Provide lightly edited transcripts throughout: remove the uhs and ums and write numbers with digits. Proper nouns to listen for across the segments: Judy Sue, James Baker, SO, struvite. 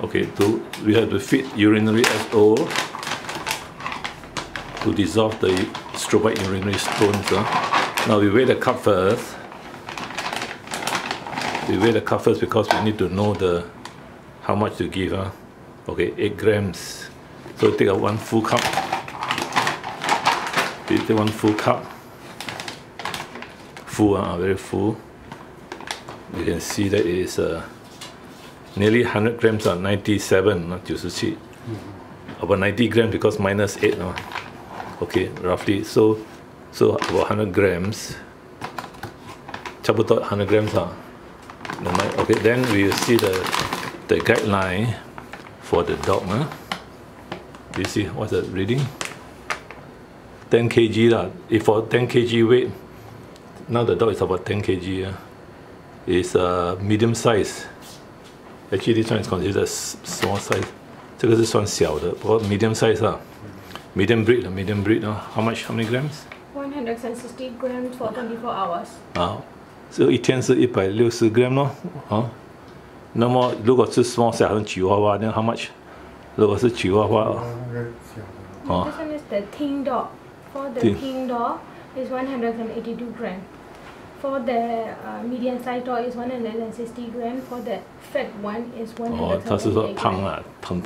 Okay, we have to feed urinary SO to dissolve the struvite urinary stones. Now we weigh the cup first. We weigh the cup first because we need to know how much to give. Okay, 8 grams. So take out 1 full cup. You take 1 full cup. Full, very full. You can see that it is nearly 100 grams or 97, not 97. About 90 grams because minus 8. Okay, roughly. So about 100 grams. Chabutot 100 grams. Okay, then we will see the guideline for the dog. You see what's the reading? 10 kg. If for 10 kg weight, now the dog is about 10 kg. It's a medium size. Actually, this one is considered a small size. This one is small, medium size. Medium breed. How many grams? 160 grams for 24 hours. So 1天是160 grams. Chihuahua, then how much? Chihuahua. This one is the thin dog. For the thin dog, is 182 grams. For the medium size dog is 160 grams. For the fat one is 180 grams.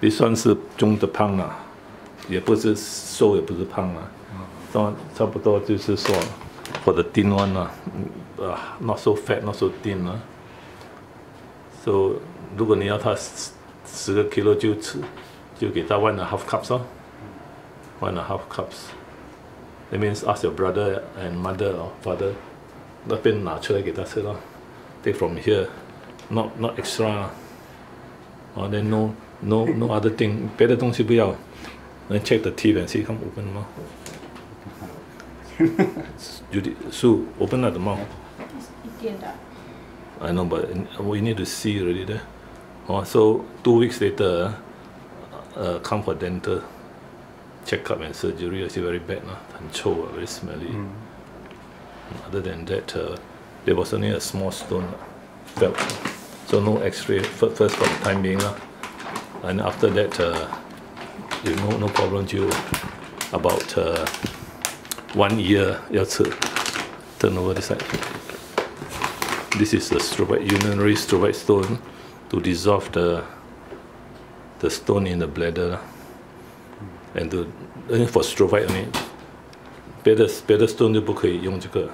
This one is 中的胖, 也不是瘦也不是胖. For the thin one, not so fat, not so thin. So 如果你要它 10 kg, 就给它 1.5 cups. 1.5 cups. That means ask your brother and mother or father. 那边拿出来给他吃. Take from here. Not extra. Then no other thing. 别的东西不要. Then check the teeth and see. Come open the mouth. Judy Sue, open up the mouth. I know, but we need to see already there. So 2 weeks later, come for dental checkup and surgery. It's very bad, very smelly. Other than that, there was only a small stone felt. So no X-ray first for the time being, and after that, no problem. You about 1 year, you turn over the side. This is the struvite, urinary struvite stone to dissolve the stone in the bladder. And for struvite only, better stone 就不可以用这个。